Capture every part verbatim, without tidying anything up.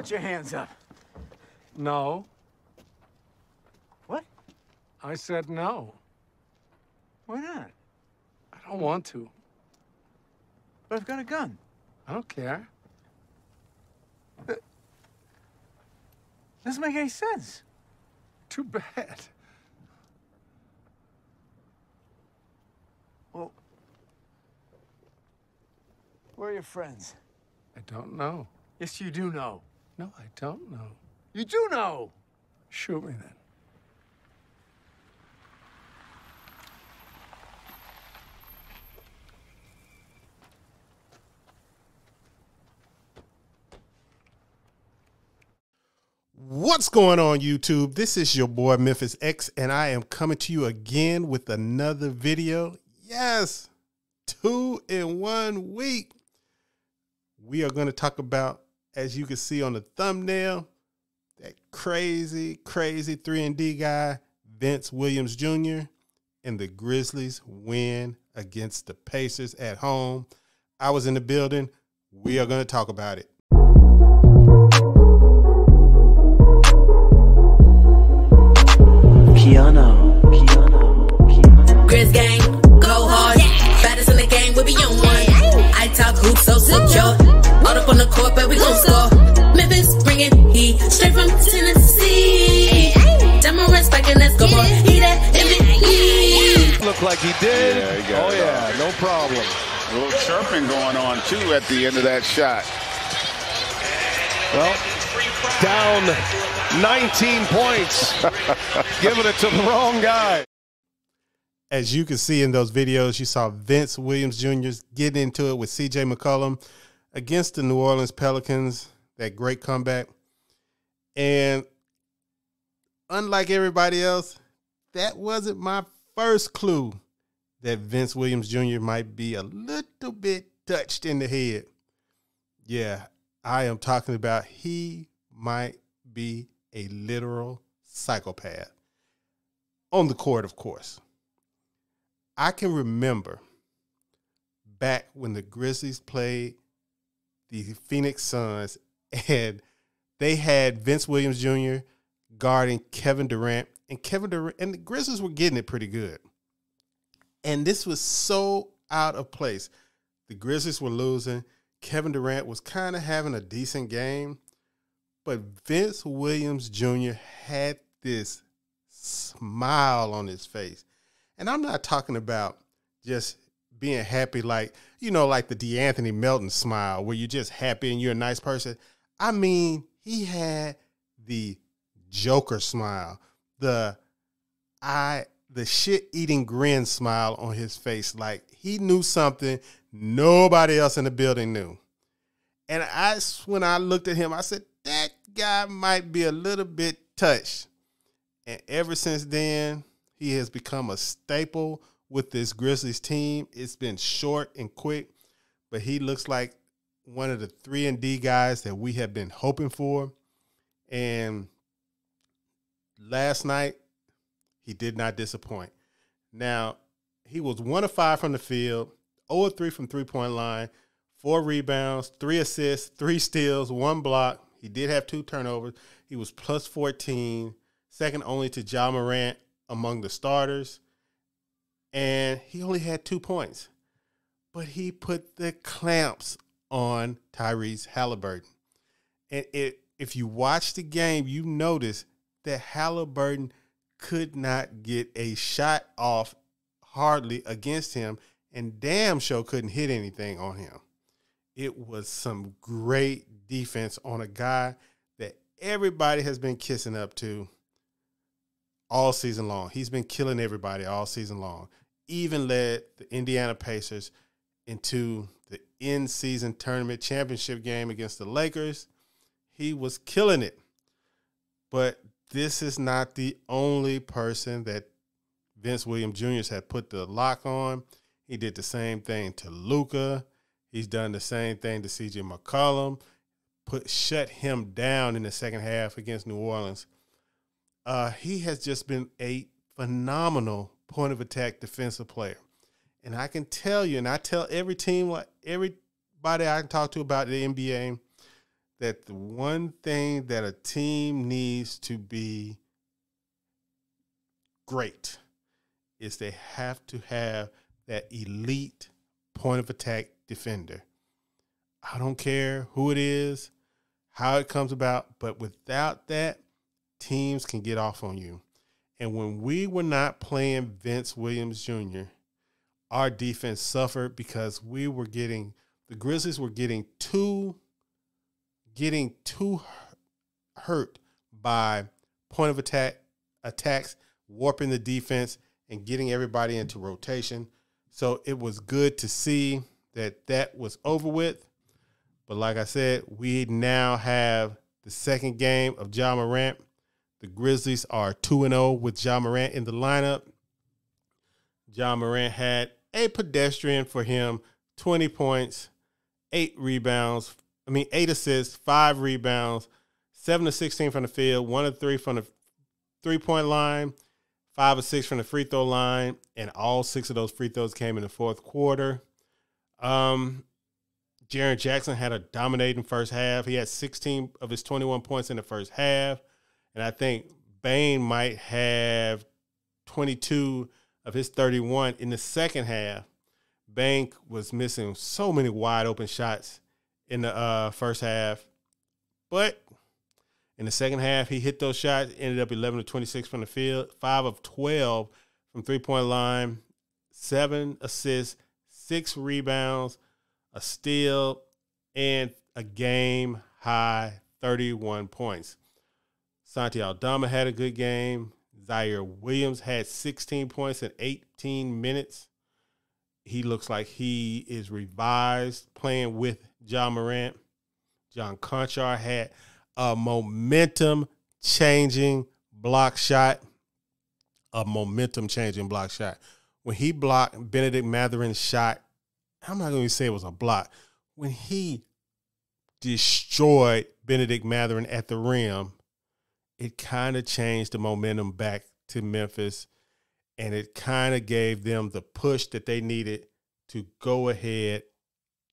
Put your hands up. No. What? I said no. Why not? I don't want to. But I've got a gun. I don't care. But... doesn't make any sense. Too bad. Well... where are your friends? I don't know. Yes, you do know. No, I don't know. You do know! Shoot me, then. What's going on, YouTube? This is your boy, Memphis X, and I am coming to you again with another video. Yes, two in one week. We are going to talk about, as you can see on the thumbnail, that crazy, crazy three and D guy, Vince Williams Junior, and the Grizzlies win against the Pacers at home. I was in the building. We are going to talk about it. Piano, piano, piano. Grizz gang, go hard. Yeah. Baddest in the game, we be on one. Yeah. I talk hoops, so secure. All up on the court, but we gon' score. Memphis bringing heat, straight from Tennessee. Ja Morant's back and let's go, boy. He that M V P. Looked like he did. Yeah, he got oh, it yeah, no problem. A little chirping going on, too, at the end of that shot. Well, down nineteen points. Giving it to the wrong guy. As you can see in those videos, you saw Vince Williams Junior get into it with C J McCollum against the New Orleans Pelicans, that great comeback. And unlike everybody else, that wasn't my first clue that Vince Williams Junior might be a little bit touched in the head. Yeah, I am talking about he might be a literal psychopath. On the court, of course. I can remember back when the Grizzlies played the Phoenix Suns, and they had Vince Williams Junior guarding Kevin Durant, and Kevin Durant and the Grizzlies were getting it pretty good. And this was so out of place. The Grizzlies were losing. Kevin Durant was kind of having a decent game, but Vince Williams Junior had this smile on his face. And I'm not talking about just being happy, like, you know, like the DeAnthony Melton smile where you're just happy and you're a nice person. I mean, he had the Joker smile, the I, the shit-eating grin smile on his face. Like, he knew something nobody else in the building knew. And I, when I looked at him, I said, that guy might be a little bit touched. And ever since then, he has become a staple with this Grizzlies team. It's been short and quick, but he looks like one of the three and D guys that we have been hoping for. And last night, he did not disappoint. Now, he was one of five from the field, zero of three from three-point line, four rebounds, three assists, three steals, one block. He did have two turnovers. He was plus fourteen, second only to Ja Morant among the starters. And he only had two points, but he put the clamps on Tyrese Haliburton. And it, if you watch the game, you notice that Haliburton could not get a shot off hardly against him, and damn sure couldn't hit anything on him. It was some great defense on a guy that everybody has been kissing up to all season long. He's been killing everybody all season long. Even led the Indiana Pacers into the in-season tournament championship game against the Lakers. He was killing it. But this is not the only person that Vince Williams Junior had put the lock on. He did the same thing to Luka. He's done the same thing to C J McCollum. Put, shut him down in the second half against New Orleans. Uh, he has just been a phenomenal point of attack defensive player. And I can tell you, and I tell every team, everybody I can talk to about the N B A, that the one thing that a team needs to be great is they have to have that elite point of attack defender. I don't care who it is, how it comes about, but without that, teams can get off on you. And when we were not playing Vince Williams Junior, our defense suffered because we were getting the Grizzlies were getting too getting too hurt by point of attack attacks, warping the defense and getting everybody into rotation. So it was good to see that that was over with. But like I said, we now have the second game of Ja Morant. The Grizzlies are two and oh with Ja Morant in the lineup. Ja Morant had a pedestrian for him, twenty points, eight rebounds, I mean, eight assists, five rebounds, seven of sixteen from the field, one of three from the three-point line, five of six from the free throw line, and all six of those free throws came in the fourth quarter. Um, Jaren Jackson had a dominating first half. He had sixteen of his twenty-one points in the first half. And I think Bane might have twenty-two of his thirty-one in the second half. Bane was missing so many wide open shots in the uh, first half. But in the second half, he hit those shots, ended up eleven of twenty-six from the field, five of twelve from three-point line, seven assists, six rebounds, a steal, and a game-high thirty-one points. Santi Aldama had a good game. Zaire Williams had sixteen points in eighteen minutes. He looks like he is revised playing with Ja Morant. John Konchar had a momentum-changing block shot. A momentum-changing block shot. When he blocked Benedict Mathurin's shot, I'm not going to say it was a block. When he destroyed Benedict Mathurin at the rim, it kind of changed the momentum back to Memphis, and it kind of gave them the push that they needed to go ahead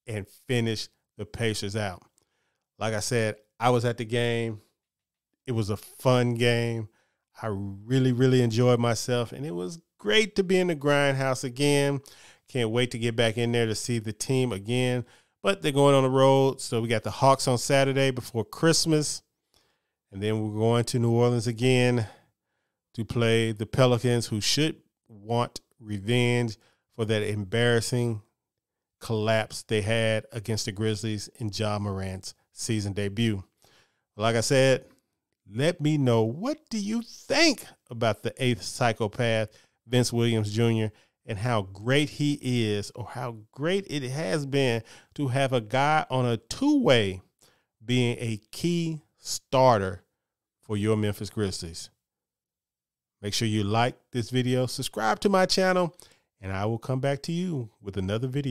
and finish the Pacers out. Like I said, I was at the game. It was a fun game. I really, really enjoyed myself, and it was great to be in the Grindhouse again. Can't wait to get back in there to see the team again, but they're going on the road. So we got the Hawks on Saturday before Christmas. And then we're going to New Orleans again to play the Pelicans, who should want revenge for that embarrassing collapse they had against the Grizzlies in Ja Morant's season debut. Like I said, let me know, what do you think about the eighth psychopath, Vince Williams Junior, and how great he is, or how great it has been to have a guy on a two-way being a key starter for your Memphis Grizzlies. Make sure you like this video, subscribe to my channel, and I will come back to you with another video.